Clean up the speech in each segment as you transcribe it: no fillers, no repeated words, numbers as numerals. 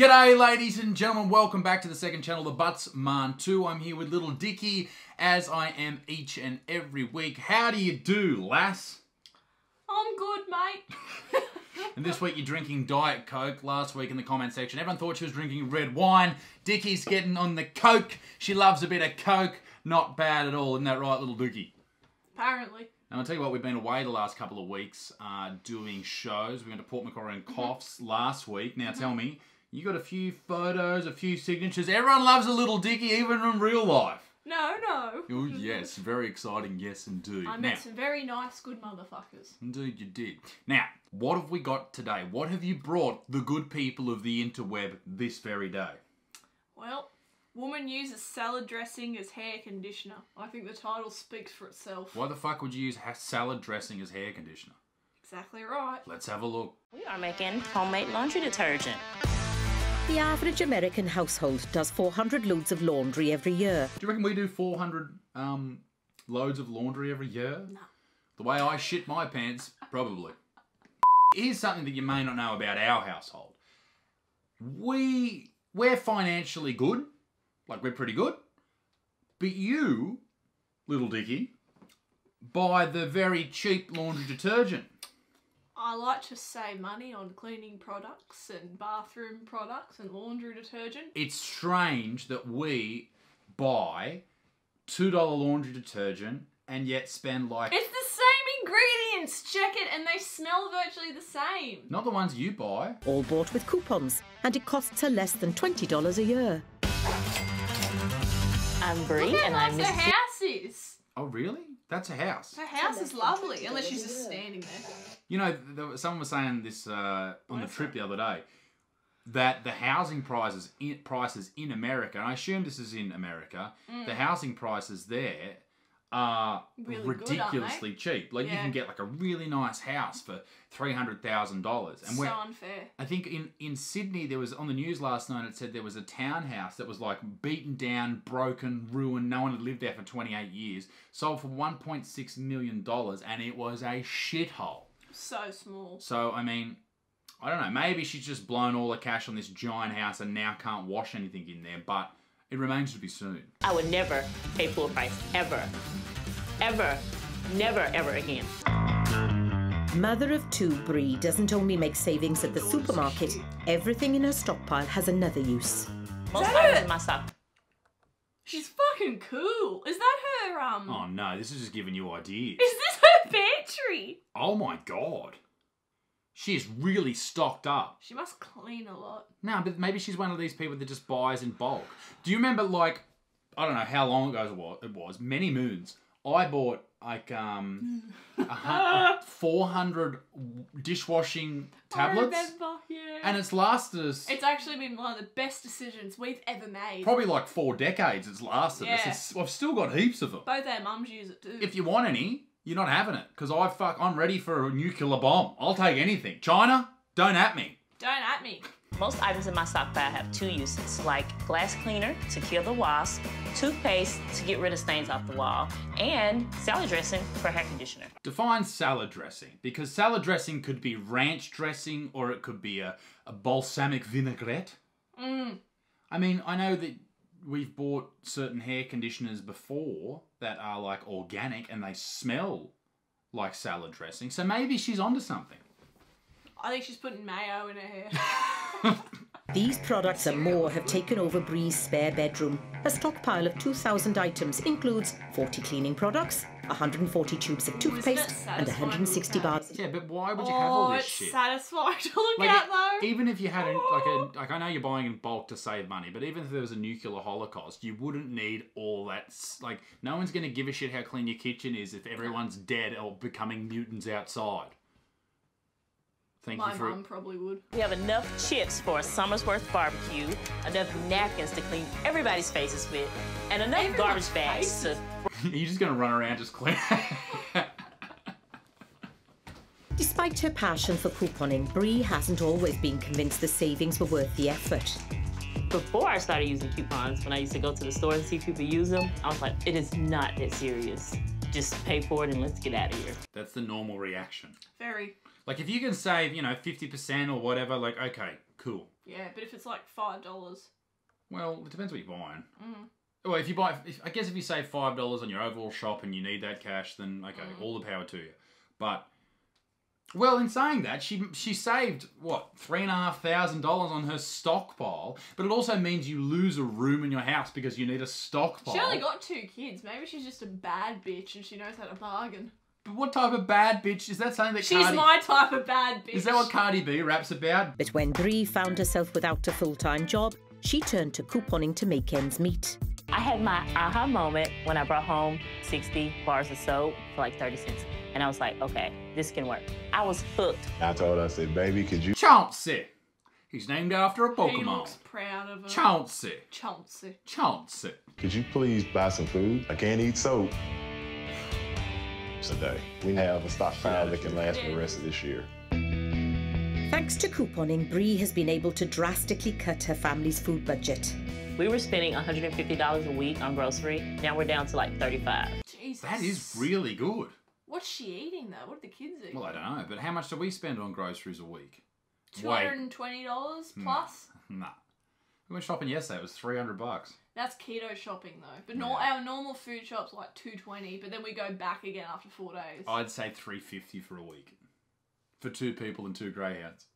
G'day ladies and gentlemen, welcome back to the second channel, The Butts Man 2. I'm here with little Dickie, as I am each and every week. How do you do, lass? I'm good, mate. And this week you're drinking Diet Coke. Last week in the comment section, everyone thought she was drinking red wine. Dickie's getting on the Coke. She loves a bit of Coke. Not bad at all, isn't that right, little Dookie? Apparently. And I'll tell you what, we've been away the last couple of weeks doing shows. We went to Port Macquarie and Coffs last week. Now tell me, you got a few photos, a few signatures. Everyone loves a little Dickie, even in real life. No, no. Oh, yes. Very exciting. Yes, indeed. I met some very nice, good motherfuckers. Indeed, you did. Now, what have we got today? What have you brought the good people of the interweb this very day? Well, woman uses salad dressing as hair conditioner. I think the title speaks for itself. Why the fuck would you use salad dressing as hair conditioner? Exactly right. Let's have a look. We are making homemade laundry detergent. The average American household does 400 loads of laundry every year. Do you reckon we do 400 loads of laundry every year? No. The way I shit my pants, probably. Here's something that you may not know about our household. We're financially good. Like, we're pretty good. But you, little Dickie, buy the very cheap laundry detergent. I like to save money on cleaning products and bathroom products and laundry detergent. It's strange that we buy $2 laundry detergent and yet spend like... It's the same ingredients, check it, and they smell virtually the same. Not the ones you buy. All bought with coupons, and it costs her less than $20 a year. I'm Bree and I'm Miss... Look how nice her house is. Oh, really? That's a house. Her house is lovely, unless she's just standing there. You know, someone was saying this on the trip the other day, that the housing prices in America, and I assume this is in America, the housing prices there are really ridiculously cheap. Like, you can get like a really nice house for $300,000. And so unfair. I think in Sydney, there was, on the news last night, it said there was a townhouse that was like beaten down, broken, ruined. No one had lived there for 28 years. Sold for $1.6 million and it was a shithole. So small. So, I mean, I don't know. Maybe she's just blown all the cash on this giant house and now can't wash anything in there, but it remains to be seen. I would never pay full price, ever. Ever. Never, ever again. Mother of two, Bree doesn't only make savings at the supermarket. Everything in her stockpile has another use. Most items in my stock. She's fucking cool. Is that her, Oh, no. This is just giving you ideas. Is this her pantry? Oh, my God. She's really stocked up. She must clean a lot. No, but maybe she's one of these people that just buys in bulk. Do you remember, like, I don't know how long ago it was, many moons, I bought, like, 400 dishwashing tablets. I remember, yeah. And it's lasted us... It's actually been one of the best decisions we've ever made. Probably, like, 4 decades it's lasted us. I've still got heaps of them. Both our mums use it, too. If you want any... You're not having it, because I'm ready for a nuclear bomb. I'll take anything. China, don't at me. Don't at me. Most items in my stockpile have 2 uses, like glass cleaner to kill the wasp, toothpaste to get rid of stains off the wall, and salad dressing for hair conditioner. Define salad dressing, because salad dressing could be ranch dressing, or it could be a balsamic vinaigrette. I mean, I know that we've bought certain hair conditioners before that are like organic and they smell like salad dressing. So maybe she's onto something. I think she's putting mayo in her hair. These products and more have taken over Bree's spare bedroom. A stockpile of 2,000 items includes 40 cleaning products, 140 tubes of toothpaste, and 160 bars. Yeah, but why would you have all this shit? Oh, it's satisfying to look at, though. Even if you had, like I know you're buying in bulk to save money, but even if there was a nuclear holocaust, you wouldn't need all that. Like, no one's going to give a shit how clean your kitchen is if everyone's dead or becoming mutants outside. My mum probably would. We have enough chips for a summer's worth barbecue, enough napkins to clean everybody's faces with, and enough garbage bags to... You're just going to run around just clean. Despite her passion for couponing, Bree hasn't always been convinced the savings were worth the effort. Before I started using coupons, when I used to go to the store and see people use them, I was like, it is not that serious. Just pay for it and let's get out of here. That's the normal reaction. Very. Like, if you can save, you know, 50% or whatever, like, okay, cool. Yeah, but if it's like $5... Well, it depends what you're buying. Mm. Well, if you buy, I guess if you save $5 on your overall shop and you need that cash, then okay, all the power to you. But, well, in saying that, she saved, what, $3,500 on her stockpile, but it also means you lose a room in your house because you need a stockpile. She only got 2 kids. Maybe she's just a bad bitch and she knows how to bargain. But what type of bad bitch? Is that something that Cardi... She's my type of bad bitch. Is that what Cardi B raps about? But when Bree found herself without a full-time job, she turned to couponing to make ends meet. I had my aha moment when I brought home 60 bars of soap for like 30 cents. And I was like, okay, this can work. I was hooked. I told her, I said, baby, could you... Chauncey. He's named after a Pokemon. He looks proud of her. Chauncey. Chauncey. Chauncey. Could you please buy some food? I can't eat soap today. We have a stockpile that can last for the rest of this year. Thanks to couponing, Bree has been able to drastically cut her family's food budget. We were spending $150 a week on grocery. Now we're down to like $35. Jesus. That is really good. What's she eating though? What are the kids eating? Well, I don't know, but how much do we spend on groceries a week? $220 plus? Nah. We went shopping yesterday, it was $300. That's keto shopping though. But our normal food shop's like $220, but then we go back again after 4 days. I'd say $350 for a week. For 2 people and 2 greyhounds.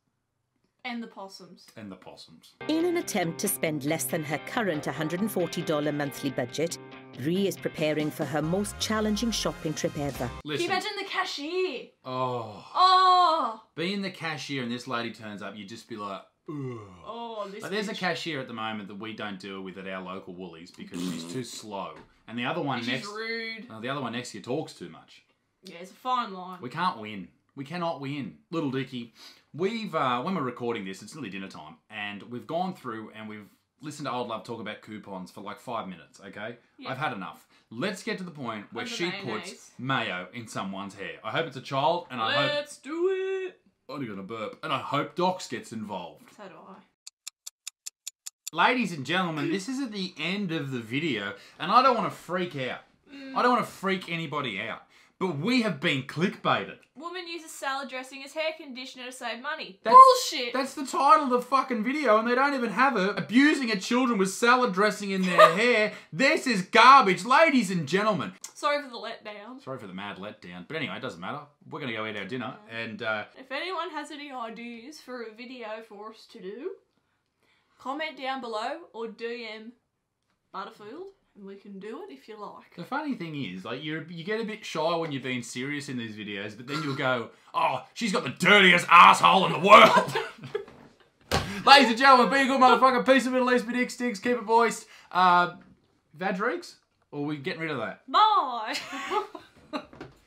And the possums. And the possums. In an attempt to spend less than her current $140 monthly budget, Bree is preparing for her most challenging shopping trip ever. Listen. Can you imagine the cashier? Oh. Oh. Being the cashier and this lady turns up, you'd just be like, ugh. Oh, this. Like, there's a cashier at the moment that we don't deal with at our local Woolies because she's too slow, and the other one next. She's rude. The other one next to you talks too much. Yeah, it's a fine line. We can't win. We cannot win, little Dickie. We've when we're recording this, it's nearly dinner time, and we've gone through and we've listened to Old Love talk about coupons for like 5 minutes, okay? Yep. I've had enough. Let's get to the point where she puts mayo in someone's hair. I hope it's a child, and I hope... Let's do it! Oh, you're gonna burp. And I hope Docs gets involved. So do I. Ladies and gentlemen, this is at the end of the video, and I don't want to freak out. I don't want to freak anybody out. But we have been clickbaited. Woman uses salad dressing as hair conditioner to save money. That's, bullshit! That's the title of the fucking video, and they don't even have her abusing her children with salad dressing in their hair. This is garbage, ladies and gentlemen. Sorry for the letdown. Sorry for the mad letdown. But anyway, it doesn't matter. We're going to go eat our dinner, and... if anyone has any ideas for a video for us to do, comment down below or DM Butterfield. And we can do it if you like. The funny thing is, like, you get a bit shy when you're being serious in these videos, but then you'll go, oh, she's got the dirtiest asshole in the world. Ladies and gentlemen, be a good motherfucker. Peace of Middle East, be dick sticks, keep it voiced. Vadreeks? Or are we getting rid of that? Bye.